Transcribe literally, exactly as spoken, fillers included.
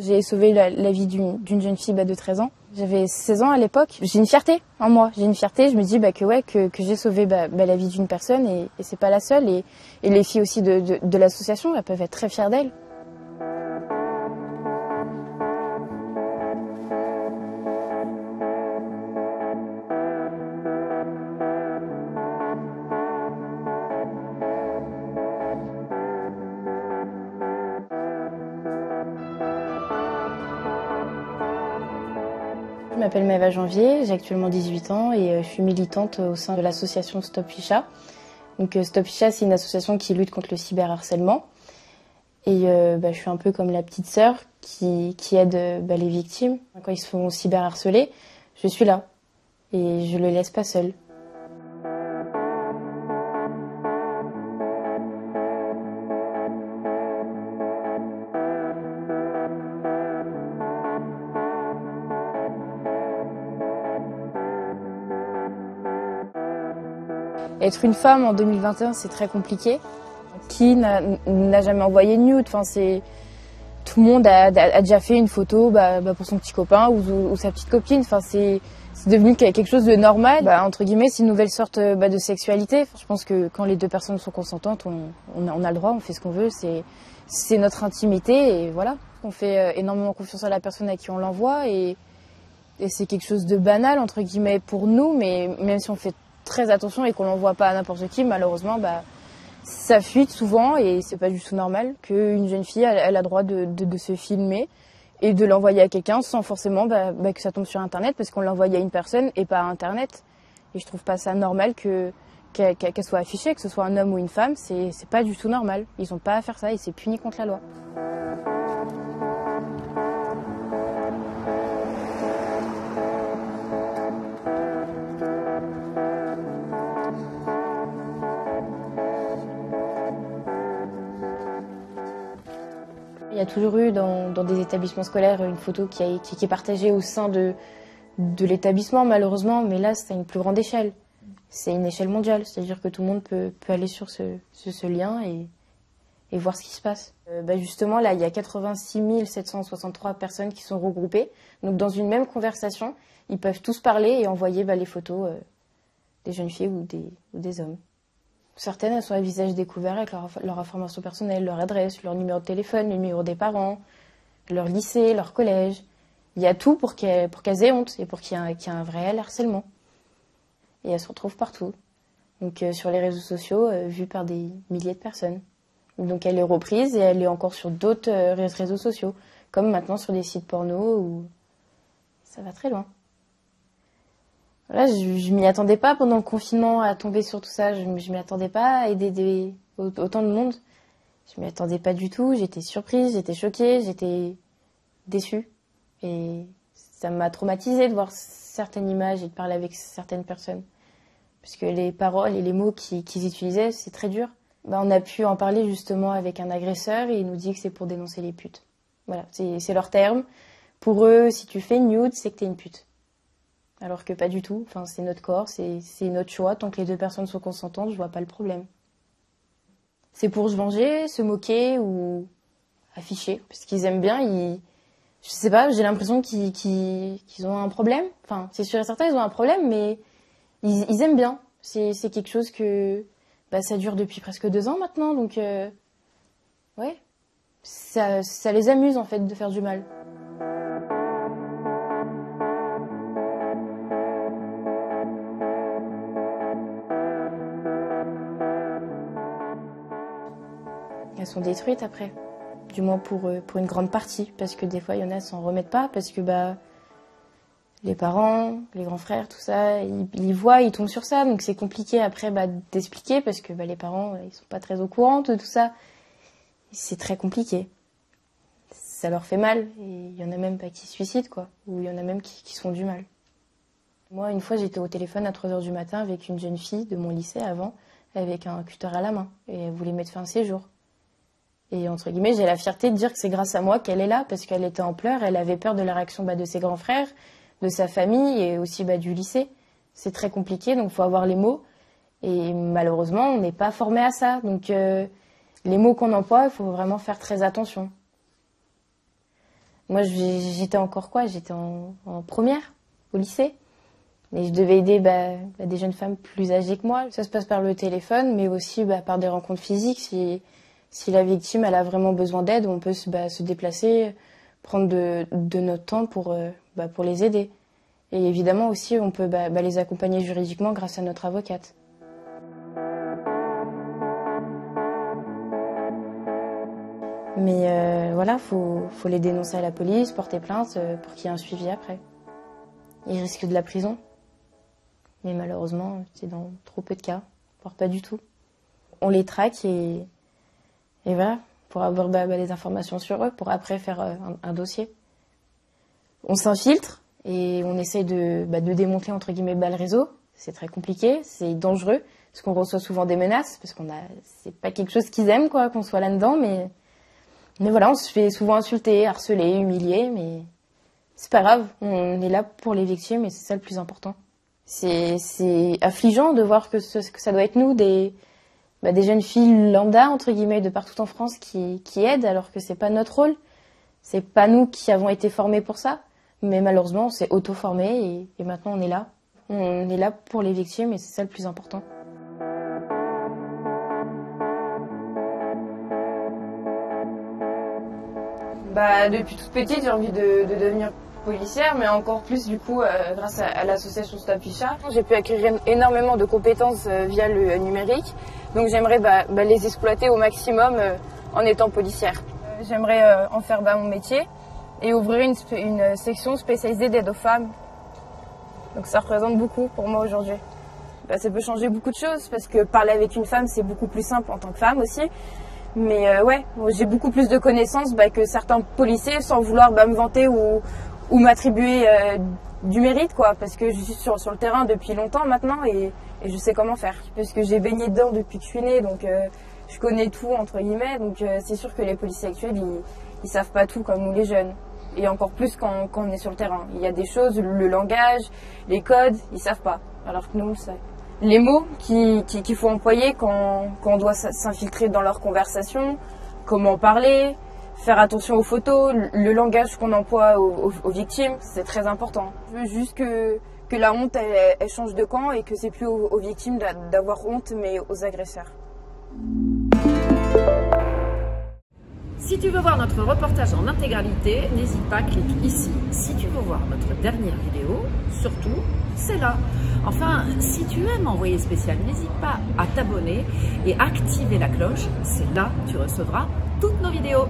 J'ai sauvé la, la vie d'une jeune fille bah, de treize ans. J'avais seize ans à l'époque. J'ai une fierté en moi. J'ai une fierté. Je me dis bah, que, ouais, que, que j'ai sauvé bah, bah, la vie d'une personne et, et c'est pas la seule. Et, et les filles aussi de, de, de l'association, elles peuvent être très fières d'elles. Je m'appelle Maeva Janvier, j'ai actuellement dix-huit ans et je suis militante au sein de l'association Stop Fisha. Donc Stop Fisha, c'est une association qui lutte contre le cyberharcèlement. Et euh, bah, je suis un peu comme la petite sœur qui, qui aide bah, les victimes. Quand ils se font cyberharceler, je suis là et je le laisse pas seul. Être une femme en deux mille vingt et un, c'est très compliqué. Qui n'a jamais envoyé de nude? Enfin, c'est tout le monde a, a, a déjà fait une photo bah, bah, pour son petit copain ou, ou, ou sa petite copine. Enfin, c'est devenu quelque chose de normal. Bah, entre guillemets, c'est une nouvelle sorte bah, de sexualité. Enfin, je pense que quand les deux personnes sont consentantes, on, on, a, on a le droit, on fait ce qu'on veut. C'est notre intimité et voilà. On fait énormément confiance à la personne à qui on l'envoie et, et c'est quelque chose de banal entre guillemets pour nous, mais même si on fait très attention et qu'on l'envoie pas à n'importe qui, malheureusement, bah, ça fuite souvent et c'est pas du tout normal qu'une jeune fille, elle, elle a droit de, de, de se filmer et de l'envoyer à quelqu'un sans forcément bah, bah, que ça tombe sur Internet parce qu'on l'envoie à une personne et pas à Internet. Et je trouve pas ça normal que qu'elle qu'elle soit affichée, que ce soit un homme ou une femme, c'est c'est pas du tout normal. Ils ont pas à faire ça et c'est puni contre la loi. Il y a toujours eu dans, dans des établissements scolaires une photo qui, a, qui, qui est partagée au sein de, de l'établissement malheureusement, mais là c'est à une plus grande échelle. C'est une échelle mondiale, c'est-à-dire que tout le monde peut, peut aller sur ce, ce, ce lien et, et voir ce qui se passe. Euh, bah justement là il y a quatre-vingt-six mille sept cent soixante-trois personnes qui sont regroupées, donc dans une même conversation ils peuvent tous parler et envoyer bah, les photos euh, des jeunes filles ou des, ou des hommes. Certaines, elles sont à visage découvert avec leur, leur information personnelle, leur adresse, leur numéro de téléphone, le numéro des parents, leur lycée, leur collège. Il y a tout pour qu'elles pour qu'elles aient honte et pour qu'il y ait un, qu'il y ait un vrai harcèlement. Et elles se retrouvent partout. Donc euh, sur les réseaux sociaux, euh, vues par des milliers de personnes. Donc elle est reprise et elle est encore sur d'autres euh, réseaux sociaux, comme maintenant sur des sites porno où ça va très loin. Voilà, je, je m'y attendais pas pendant le confinement à tomber sur tout ça. Je, je m'y attendais pas à aider des, autant de monde. Je m'y attendais pas du tout. J'étais surprise, j'étais choquée, j'étais déçue. Et ça m'a traumatisée de voir certaines images et de parler avec certaines personnes. Parce que les paroles et les mots qu'ils qu'ils utilisaient, c'est très dur. Bah, on a pu en parler justement avec un agresseur et il nous dit que c'est pour dénoncer les putes. Voilà, c'est leur terme. Pour eux, si tu fais nude, c'est que t'es une pute. Alors que pas du tout, enfin, c'est notre corps, c'est notre choix, tant que les deux personnes sont consentantes, je vois pas le problème. C'est pour se venger, se moquer ou afficher, parce qu'ils aiment bien, ils... je sais pas, j'ai l'impression qu'ils qu'ils, qu'ils ont un problème, enfin c'est sûr et certain ils ont un problème, mais ils, ils aiment bien. C'est quelque chose que bah, ça dure depuis presque deux ans maintenant, donc euh... ouais, ça, ça les amuse en fait de faire du mal. Elles sont détruites après, du moins pour, pour une grande partie, parce que des fois, il y en a qui s'en remettent pas, parce que bah, les parents, les grands frères, tout ça, ils, ils voient, ils tombent sur ça, donc c'est compliqué après bah, d'expliquer, parce que bah, les parents, ils sont pas très au courant de tout ça. C'est très compliqué. Ça leur fait mal, et il y en a même pas qui se suicident, quoi, ou il y en a même qui, qui se font du mal. Moi, une fois, j'étais au téléphone à trois heures du matin avec une jeune fille de mon lycée avant, avec un cutter à la main, et elle voulait mettre fin à ses jours. Et entre guillemets, j'ai la fierté de dire que c'est grâce à moi qu'elle est là, parce qu'elle était en pleurs, elle avait peur de la réaction bah, de ses grands frères, de sa famille et aussi bah, du lycée. C'est très compliqué, donc faut avoir les mots. Et malheureusement, on n'est pas formé à ça. Donc euh, les mots qu'on emploie, il faut vraiment faire très attention. Moi, j'étais encore quoi? J'étais en, en première, au lycée. Et je devais aider bah, des jeunes femmes plus âgées que moi. Ça se passe par le téléphone, mais aussi bah, par des rencontres physiques. Si, si la victime elle a vraiment besoin d'aide, on peut bah, se déplacer, prendre de, de notre temps pour, euh, bah, pour les aider. Et évidemment aussi, on peut bah, bah, les accompagner juridiquement grâce à notre avocate. Mais euh, voilà, il faut, faut les dénoncer à la police, porter plainte euh, pour qu'il y ait un suivi après. Ils risquent de la prison. Mais malheureusement, c'est dans trop peu de cas, voire pas du tout. On les traque et, et voilà, pour avoir bah, bah, des informations sur eux, pour après faire euh, un, un dossier. On s'infiltre et on essaye de, bah, de démonter entre guillemets bah, le réseau. C'est très compliqué, c'est dangereux, parce qu'on reçoit souvent des menaces, parce qu'on a, c'est pas quelque chose qu'ils aiment quoi, qu'on soit là-dedans, mais... Mais voilà, on se fait souvent insulter, harceler, humilier, mais c'est pas grave, on est là pour les victimes et c'est ça le plus important. C'est affligeant de voir que, ce, que ça doit être nous, des, bah, des jeunes filles lambda, entre guillemets, de partout en France qui, qui aident, alors que c'est pas notre rôle. C'est pas nous qui avons été formés pour ça, mais malheureusement on s'est auto-formés et, et maintenant on est là. On est là pour les victimes et c'est ça le plus important. Bah, depuis toute petite, j'ai envie de, de devenir policière, mais encore plus du coup euh, grâce à, à l'association Stop Fisha. J'ai pu acquérir énormément de compétences euh, via le euh, numérique, donc j'aimerais bah, bah, les exploiter au maximum euh, en étant policière. Euh, j'aimerais euh, en faire bah, mon métier et ouvrir une, une section spécialisée d'aide aux femmes. Donc ça représente beaucoup pour moi aujourd'hui. Bah, ça peut changer beaucoup de choses parce que parler avec une femme, c'est beaucoup plus simple en tant que femme aussi. Mais euh, ouais, j'ai beaucoup plus de connaissances bah, que certains policiers sans vouloir bah, me vanter ou, ou m'attribuer euh, du mérite, quoi. Parce que je suis sur, sur le terrain depuis longtemps maintenant et, et je sais comment faire. Parce que j'ai baigné dedans depuis que je suis née, donc euh, je connais tout, entre guillemets. Donc euh, c'est sûr que les policiers actuels, ils, ils savent pas tout comme nous les jeunes. Et encore plus quand, quand on est sur le terrain. Il y a des choses, le langage, les codes, ils savent pas. Alors que nous, on le sait. Les mots qu'il qui, qu'il faut employer quand, quand on doit s'infiltrer dans leur conversation, comment parler, faire attention aux photos, le langage qu'on emploie aux, aux victimes, c'est très important. Je veux juste que, que la honte elle, elle change de camp et que c'est plus aux, aux victimes d'avoir honte mais aux agresseurs. Si tu veux voir notre reportage en intégralité, n'hésite pas, clique ici. Si tu veux voir notre dernière vidéo, surtout, c'est là. Enfin, si tu aimes Envoyé Spécial, n'hésite pas à t'abonner et activer la cloche. C'est là que tu recevras toutes nos vidéos.